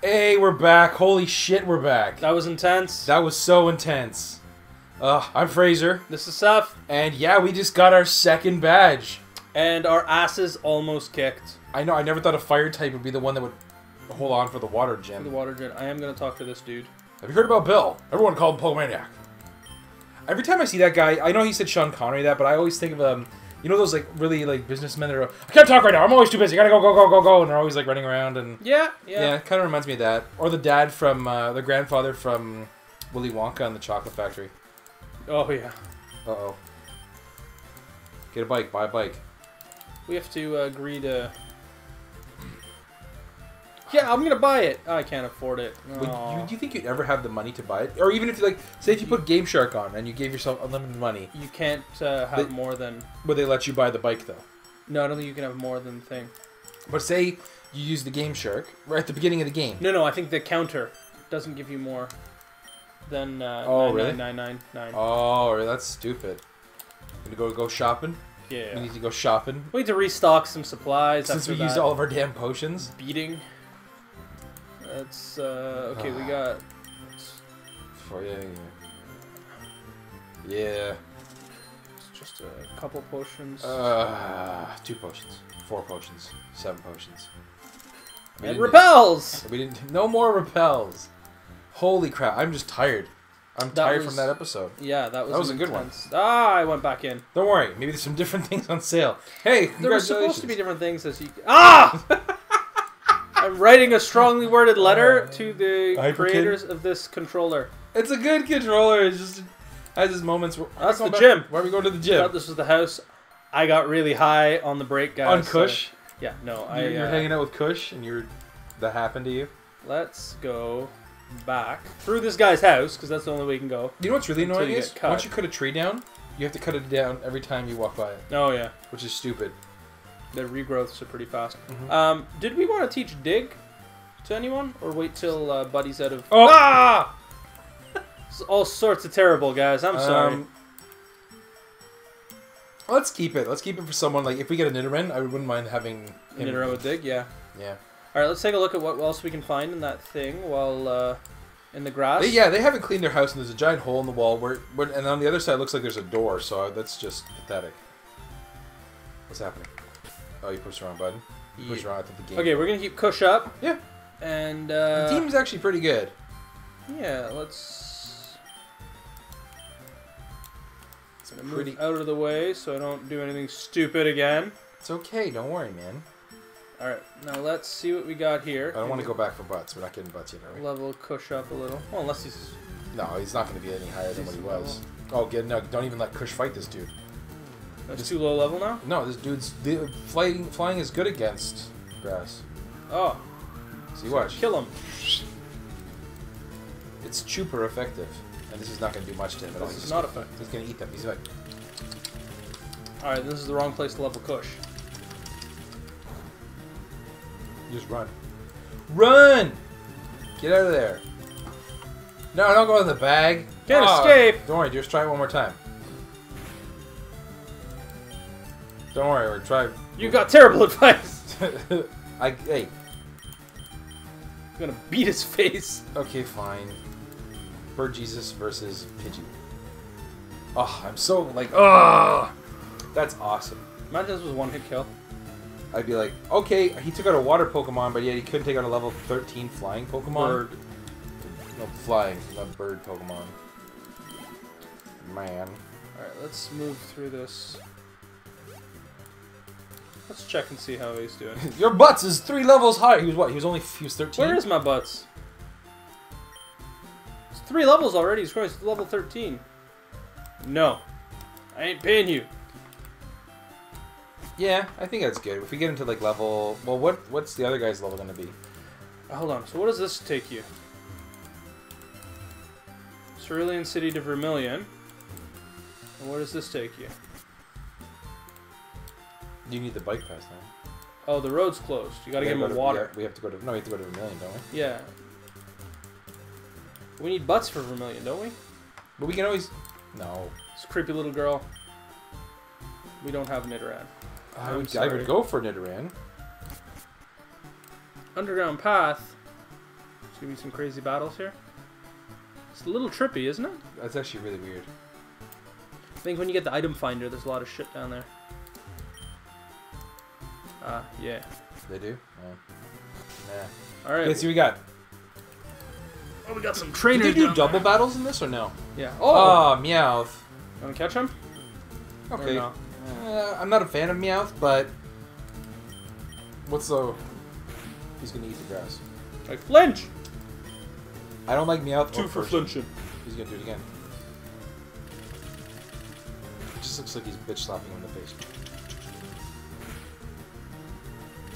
Hey, we're back. Holy shit, we're back. That was intense. That was so intense. I'm Fraser. This is Seth. And yeah, we just got our second badge. And our asses almost kicked. I know, I never thought a fire type would be the one that would hold on for the water gym. For the water gym. I am going to talk to this dude. Have you heard about Bill? Everyone called him Pulmaniac. Every time I see that guy, I know he said Sean Connery that, but I always think of, you know those, like, really, like, businessmen that are, I can't talk right now, I'm always too busy, I gotta go, and they're always, like, running around, and... Yeah, it kind of reminds me of that. Or the dad from, the grandfather from Willy Wonka and the Chocolate Factory. Oh, yeah. Uh-oh. Get a bike, buy a bike. We have to, agree to... Yeah, I'm gonna buy it. I can't afford it. Do you think you'd ever have the money to buy it? Or even if, like, say if you put Game Shark on and you gave yourself unlimited money. You can't have more than... Would they let you buy the bike, though? No, I don't think you can have more than the thing. But say you use the Game Shark right at the beginning of the game. No, I think the counter doesn't give you more than 99999. Oh, that's stupid. Gonna go shopping? Yeah. We need to go shopping. We need to restock some supplies. Since we used all of our damn potions. Beating. That's, okay, we got... Yeah. It's just a couple potions. 2 potions. 4 potions. 7 potions. And repels! No more repels. Holy crap, I'm just tired. I'm tired from that episode. Yeah, that was a good one. Ah, I went back in. Don't worry, maybe there's some different things on sale. Hey, congratulations. There were supposed to be different things as you... Ah! I'm writing a strongly worded letter to the creators of this controller. It's a good controller. It's just has its moments. That's the gym. Why are we going to the gym? I thought this was the house. I got really high on the break, guys. On Kush? So, yeah, no. You're hanging out with Kush, and that happened to you? Let's go back through this guy's house, because that's the only way you can go. You know what's really annoying is? Once you cut a tree down, you have to cut it down every time you walk by it. Oh, yeah. Which is stupid. Their regrowths are pretty fast. Mm-hmm. Did we want to teach Dig to anyone? Or wait till Buddy's out of... Oh! Ah! It's all sorts of terrible, guys. I'm sorry. Let's keep it. Let's keep it for someone. Like, if we get a Nidoran, I wouldn't mind having... Nidoran with Dig, yeah. Yeah. Alright, let's take a look at what else we can find in that thing while... in the grass? They haven't cleaned their house, and there's a giant hole in the wall. And on the other side, it looks like there's a door, so that's just pathetic. What's happening? Oh, you pushed the wrong button. You pushed wrong at the game. Okay, we're going to keep Kush up. Yeah. And, the team's actually pretty good. Yeah, let's... Move out of the way so I don't do anything stupid again. It's okay, don't worry, man. Alright, now let's see what we got here. I don't want to go back for butts. We're not getting butts yet, are we? Level Kush up a little. Well, unless he's... No, he's not going to be any higher than what he was. Oh, no, don't even let Kush fight this dude. That's too low level now? No, this dude's flying is good against grass. Oh. So you watch. Kill him. It's super effective. And this is not going to do much to him at all. It's not effective. He's going to eat them. He's like... Alright, this is the wrong place to level Kush. Just run. Run! Get out of there. No, don't go in the bag. Can't escape! Don't worry, just try it one more time. Don't worry, we're trying. You got terrible advice! Hey. I'm gonna beat his face. Okay, fine. Bird Jesus versus Pidgey. Oh, I'm so like, that's awesome. Imagine this was one-hit kill. I'd be like, okay, he took out a water Pokemon, but yet he couldn't take out a level 13 flying Pokemon. Bird. No, flying, not bird Pokemon. Man. Alright, let's move through this. Let's check and see how he's doing. Your butts is 3 levels higher. He was what? He was 13. Where is my butts? It's 3 levels already. He's going to level 13. No, I ain't paying you. Yeah, I think that's good. If we get into like level, well, what's the other guy's level gonna be? Hold on. So what does this take you? Cerulean City to Vermilion. And where does this take you? You need the bike pass now. Oh, the road's closed. You gotta get him water. Yeah, we have to go to Vermilion, don't we? Yeah. We need butts for Vermilion, don't we? But we can always... No. It's a creepy little girl. We don't have Nidoran. I would go for Nidoran. Underground path. There's going to be some crazy battles here. It's a little trippy, isn't it? That's actually really weird. I think when you get the item finder, there's a lot of shit down there. Yeah. They do? Nah. Alright. Let's see what we got. Oh, we got some trainers. Did they do double battles in this or no? Yeah. Oh, Meowth. You want to catch him? Okay. No? I'm not a fan of Meowth, but... What's the... He's going to eat the grass. I flinch! I don't like Meowth. Two for flinching. He's going to do it again. It just looks like he's bitch slapping him in the face.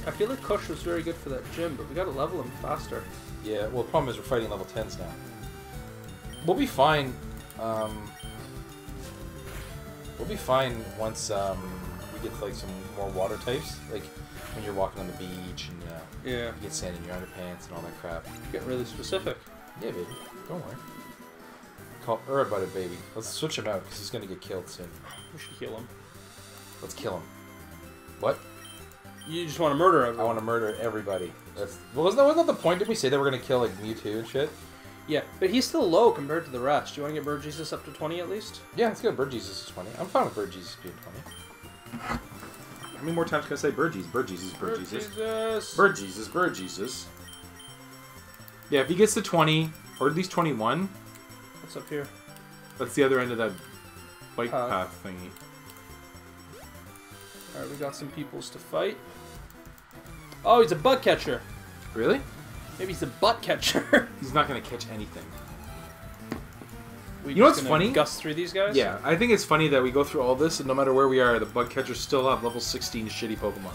I feel like Kush was very good for that gym, but we gotta level him faster. Yeah, well the problem is we're fighting level 10s now. We'll be fine, once, we get to, like, some more water types. Like, when you're walking on the beach and, you get sand in your underpants and all that crap. You get really specific. Yeah, baby. Don't worry. Call Ura about it, baby. Let's switch him out, because he's gonna get killed soon. We should heal him. Let's kill him. What? You just want to murder everyone. I want to murder everybody. That's, well, wasn't that the point? Did we say that we're going to kill, like, Mewtwo and shit? Yeah, but he's still low compared to the rest. Do you want to get Birdiesus up to 20 at least? Yeah, let's get Birdiesus to 20. I'm fine with Birdiesus being 20. How many more times can I say Birdiesus? Birdiesus, Birdiesus. Birdiesus! Birdiesus, Birdiesus. Yeah, if he gets to 20, or at least 21. What's up here? That's the other end of that bike path thingy. Alright, we got some peoples to fight. Oh, he's a butt catcher. Really? Maybe he's a butt catcher. He's not going to catch anything. You know what's funny? Gust through these guys? Yeah, I think it's funny that we go through all this, and no matter where we are, the butt catchers still have level 16 shitty Pokemon.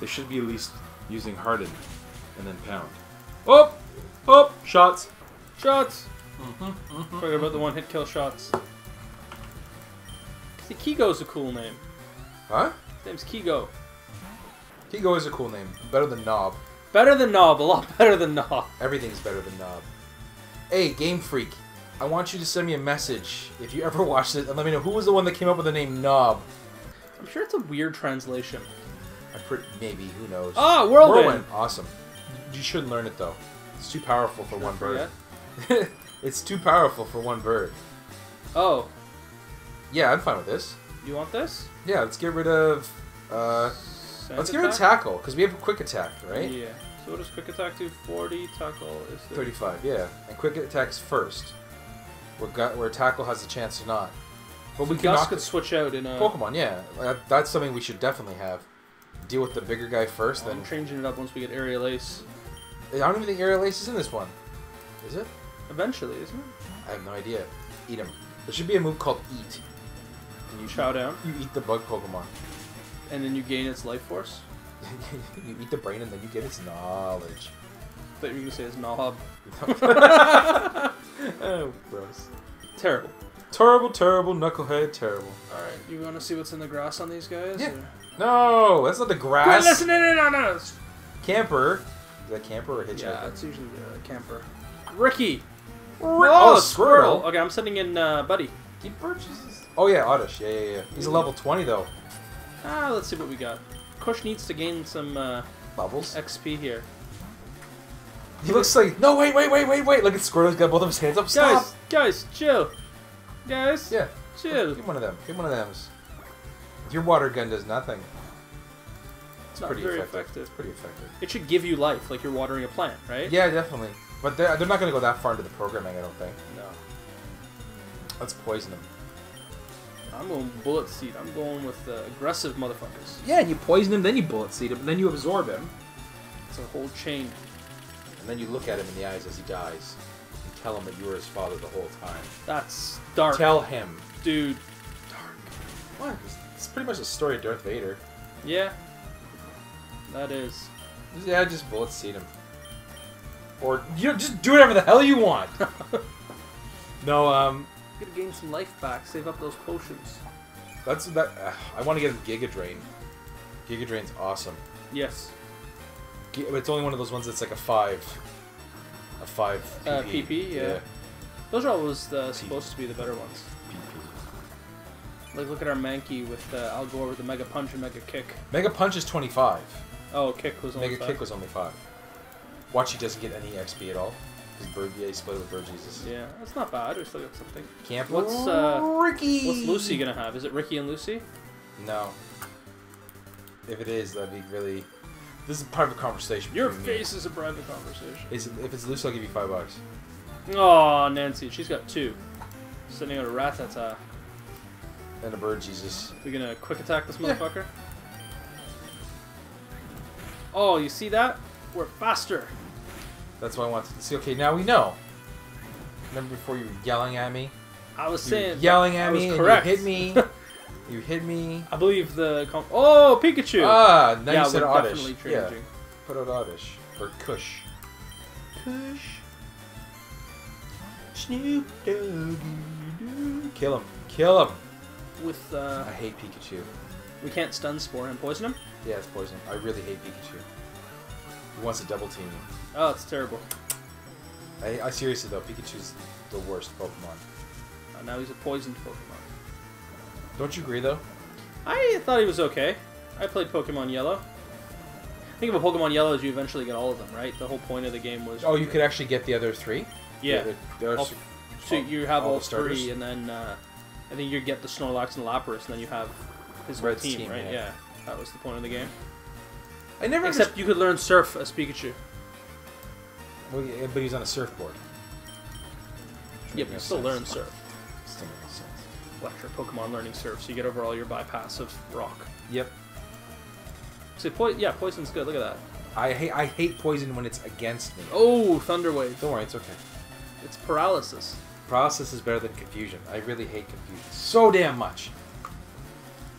They should be at least using Harden and then Pound. Oh! Oh! Shots! Shots! Forget about the one-hit kill shots. See, Kigo's a cool name. Huh? His name's Kigo. Kigo is a cool name. Better than Knob. Better than Knob. A lot better than Knob. Everything's better than Knob. Hey, Game Freak. I want you to send me a message if you ever watched it and let me know who was the one that came up with the name Knob. I'm sure it's a weird translation. Maybe. Who knows? Ah, Whirlwind. Whirlwind. Awesome. You should learn it, though. It's too powerful for one bird. It's too powerful for one bird. Oh. Yeah, I'm fine with this. You want this? Yeah, let's get rid of... let's get rid of Tackle, because we have a Quick Attack, right? Yeah. So what does Quick Attack do? 40, Tackle is... 35, yeah. And Quick Attack's first. Where Tackle has a chance to not. But so we can could switch out in a... Pokemon, yeah. That's something we should definitely have. Deal with the bigger guy first, then... I'm changing it up once we get Aerial Ace. I don't even think Aerial Ace is in this one. Is it? Eventually, isn't it? I have no idea. Eat him. There should be a move called Eat. You chow down. You eat the bug Pokemon. And then you gain its life force? You eat the brain and then you get its knowledge. I thought you were going to say it's knob. Oh, gross. Terrible. Terrible, terrible, knucklehead, terrible. Alright, you want to see what's in the grass on these guys? Yeah. Or? No, that's not the grass. Listen, no. Camper. Is that Camper or Hitchhiker? Yeah, it's usually Camper. Ricky! Oh, Squirtle! Okay, I'm sending in Buddy. He purchases... Oh yeah, Oddish. Yeah. He's a level 20 though. Ah, let's see what we got. Kush needs to gain some bubbles XP here. He looks like no wait. Look at Squirtle's got both of his hands up. Stop. Guys, chill. Guys. Yeah. Chill. Give one of them. Give one of them. Your water gun does nothing. It's pretty effective. It's pretty effective. It should give you life, like you're watering a plant, right? Yeah, definitely. But they're not going to go that far into the programming, I don't think. No. Let's poison him. I'm going bullet seed. I'm going with the aggressive motherfuckers. Yeah, and you poison him, then you bullet seed him, and then you absorb him. It's a whole chain. And then you look at him in the eyes as he dies. And tell him that you were his father the whole time. That's dark. Tell him. Dude. Dark. What? It's pretty much the story of Darth Vader. Yeah. That is. Yeah, just bullet seed him. Or, you know, just do whatever the hell you want. No, Gonna gain some life back, save up those potions. That's that. I want to get a Giga Drain. Giga Drain's awesome. Yes. It's only one of those ones that's like a five PP. PP, yeah. Those are always supposed to be the better ones. PP. Like, look at our Mankey with Al Gore with the Mega Punch and Mega Kick. Mega Punch is 25. Oh, Kick was only Mega 5. Kick was only 5. Watchy doesn't get any XP at all. Because Bird split with Bird Jesus. Yeah, that's not bad. We still got something. Camp. Ricky! What's Lucy gonna have? Is it Ricky and Lucy? No. If it is, that'd be really... This is a private conversation. Your face is a private conversation. If it's Lucy, I'll give you $5. Oh, Nancy. She's got 2. Sending out a Ratata. And a Bird Jesus. We're gonna quick attack this motherfucker. Oh, you see that? We're faster. That's what I wanted to see. Okay, now we know. Remember before you were yelling at me? I was you were yelling at me, correct. You hit me. You hit me. I believe the... Oh, Pikachu! Ah, now you said Oddish. Yeah, put out Oddish. Or Kush. Kush. Snoop Doggy Doo. Kill him. Kill him. With, I hate Pikachu. We can't stun Spore and poison him? Yeah, it's poison. I really hate Pikachu. He wants to double team you. Oh, it's terrible. I seriously, though, Pikachu's the worst Pokemon. Now he's a poisoned Pokemon. Don't you agree, though? I thought he was okay. I played Pokemon Yellow. Think of a Pokemon Yellow as you eventually get all of them, right? The whole point of the game was... Oh, you could actually get the other 3? Yeah. So you have all 3, and then... I think you get the Snorlax and Lapras, and then you have his whole team, right? Yeah. That was the point of the game. I never. Except you could learn Surf as Pikachu. Well, yeah, but he's on a surfboard. Yeah, but you still learn Surf. Still makes sense. Electric Pokemon learning Surf, so you get over all your bypass of Rock. Yep. So yeah, poison's good. Look at that. I hate poison when it's against me. Oh, Thunder Wave. Don't worry, it's okay. It's paralysis. Paralysis is better than confusion. I really hate confusion so damn much.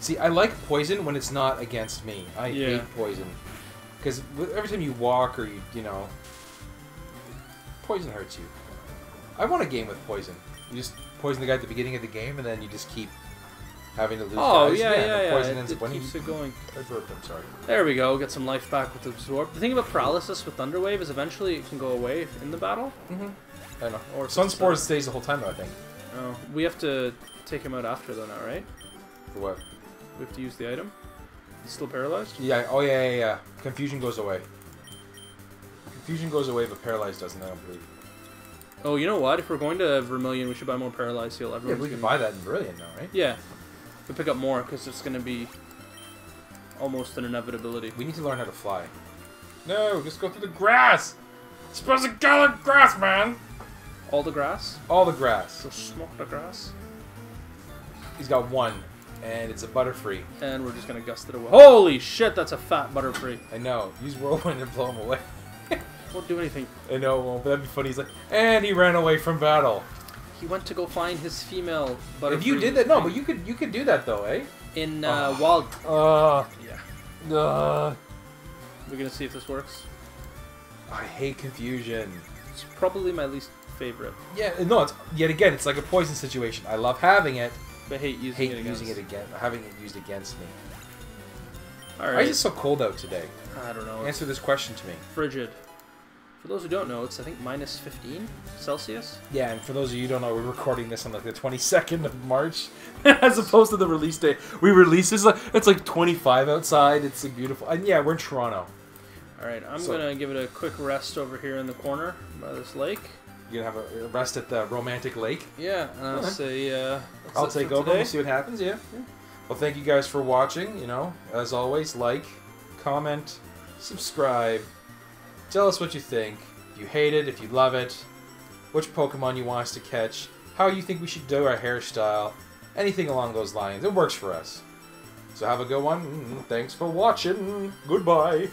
See, I like poison when it's not against me. I hate poison. Because every time you walk or you know, poison hurts you. I want a game with poison. You just poison the guy at the beginning of the game and then you just keep having to lose guys. Yeah. Poison ends up keeps it going. I burped, I'm sorry. There we go. Get some life back with Absorb. The thing about paralysis with Thunder Wave is eventually it can go away in the battle. Mm-hmm. I don't know. Or Sunspore stays the whole time, though, I think. Oh, we have to take him out after, though, now, right? For what? We have to use the item. He's still paralyzed? Yeah, oh, yeah. Confusion goes away. Confusion goes away, but paralyzed doesn't, I don't believe. Oh, you know what? If we're going to Vermilion, we should buy more Paralyzed Heal. Yeah, we can buy that in Vermilion now, right? Yeah. We'll pick up more, because it's going to be almost an inevitability. We need to learn how to fly. No, just go through the grass! It's supposed to go through the grass, man! All the grass? All the grass. So smoke the grass. He's got 1, and it's a Butterfree. And we're just gonna gust it away. Holy shit, that's a fat Butterfree. I know. Use Whirlwind and blow him away. Won't do anything. I know, it won't, but that'd be funny. He's like, and he ran away from battle. He went to go find his female Butterfree. If you did that, no, but you could do that though, eh? In Wild. Yeah. We're gonna see if this works. I hate confusion. It's probably my least favorite. Yeah, no, it's, yet again, it's like a poison situation. I love having it, but hate using it again. Having it used against me. All right. Why is it so cold out today? I don't know. Answer this question to me. Frigid. For those who don't know, it's I think -15 Celsius. Yeah, and for those of you who don't know, we're recording this on like the 22nd of March, as opposed to the release day. We release this like it's like 25 outside. It's like beautiful, and yeah, we're in Toronto. All right, I'm gonna give it a quick rest over here in the corner by this lake. You're gonna have a rest at the romantic lake. Yeah, and I'll say I'll take over. We'll see what happens. Yeah. Well, thank you guys for watching. You know, as always, like, comment, subscribe. Tell us what you think. If you hate it, if you love it, which Pokemon you want us to catch, how you think we should do our hairstyle, anything along those lines. It works for us. So have a good one. Thanks for watching. Goodbye.